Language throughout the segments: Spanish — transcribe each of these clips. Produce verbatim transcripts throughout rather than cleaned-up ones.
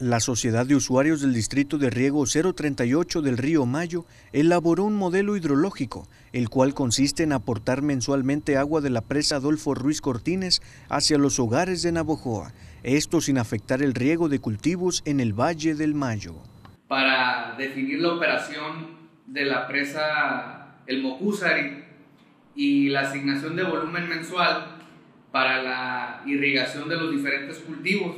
La Sociedad de Usuarios del Distrito de Riego cero treinta y ocho del Río Mayo elaboró un modelo hidrológico, el cual consiste en aportar mensualmente agua de la presa Adolfo Ruiz Cortines hacia los hogares de Navojoa, esto sin afectar el riego de cultivos en el Valle del Mayo. Para definir la operación de la presa El Mocuzari y la asignación de volumen mensual para la irrigación de los diferentes cultivos,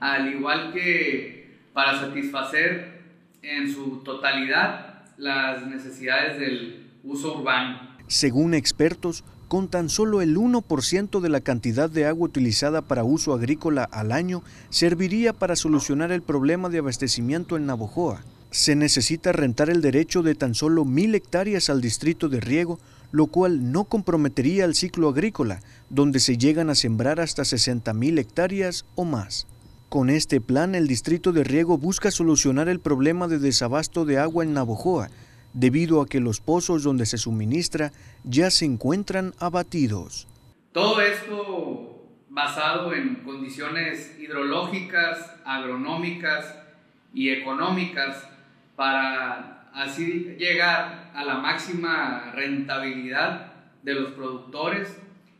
al igual que para satisfacer en su totalidad las necesidades del uso urbano. Según expertos, con tan solo el uno por ciento de la cantidad de agua utilizada para uso agrícola al año serviría para solucionar el problema de abastecimiento en Navojoa. Se necesita rentar el derecho de tan solo mil hectáreas al distrito de riego, lo cual no comprometería el ciclo agrícola, donde se llegan a sembrar hasta sesenta mil hectáreas o más. Con este plan, el distrito de riego busca solucionar el problema de desabasto de agua en Navojoa, debido a que los pozos donde se suministra ya se encuentran abatidos. Todo esto basado en condiciones hidrológicas, agronómicas y económicas para así llegar a la máxima rentabilidad de los productores,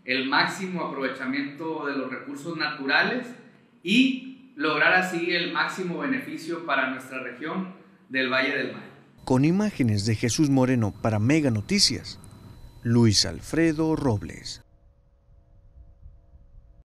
el máximo aprovechamiento de los recursos naturales y lograr así el máximo beneficio para nuestra región del Valle del Mayo. Con imágenes de Jesús Moreno para Mega Noticias, Luis Alfredo Robles.